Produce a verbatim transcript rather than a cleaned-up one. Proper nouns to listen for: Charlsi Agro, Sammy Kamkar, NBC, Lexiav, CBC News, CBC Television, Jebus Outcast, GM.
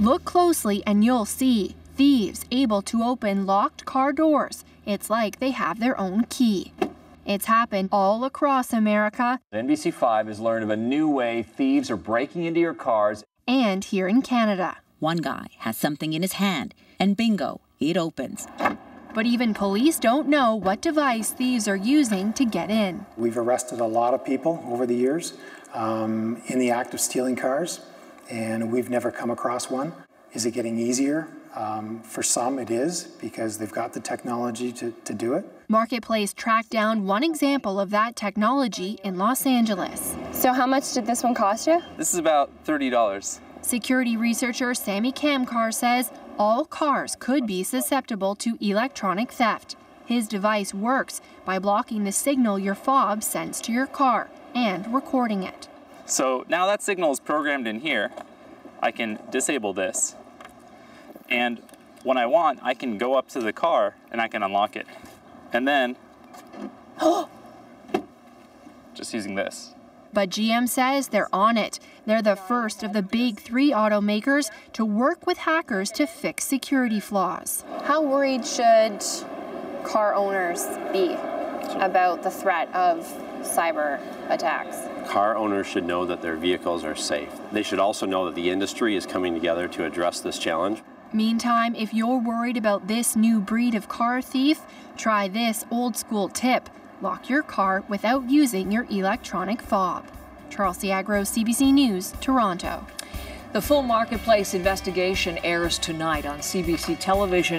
Look closely and you'll see thieves able to open locked car doors. It's like they have their own key. It's happened all across America. N B C five has learned of a new way thieves are breaking into your cars. And here in Canada. One guy has something in his hand, and bingo, it opens. But even police don't know what device thieves are using to get in. We've arrested a lot of people over the years um, in the act of stealing cars, and we've never come across one. Is it getting easier? Um, for some it is, because they've got the technology to, to do it. Marketplace tracked down one example of that technology in Los Angeles. So how much did this one cost you? This is about thirty dollars. Security researcher Sammy Kamkar says all cars could be susceptible to electronic theft. His device works by blocking the signal your fob sends to your car and recording it. So now that signal is programmed in here. I can disable this. And when I want, I can go up to the car and I can unlock it. And then, just using this. But G M says they're on it. They're the first of the big three automakers to work with hackers to fix security flaws. How worried should car owners be about the threat of cyber attacks? Car owners should know that their vehicles are safe. They should also know that the industry is coming together to address this challenge. Meantime, if you're worried about this new breed of car thief, try this old school tip. Lock your car without using your electronic fob. Charlsi Agro, C B C News, Toronto. The full Marketplace investigation airs tonight on C B C television.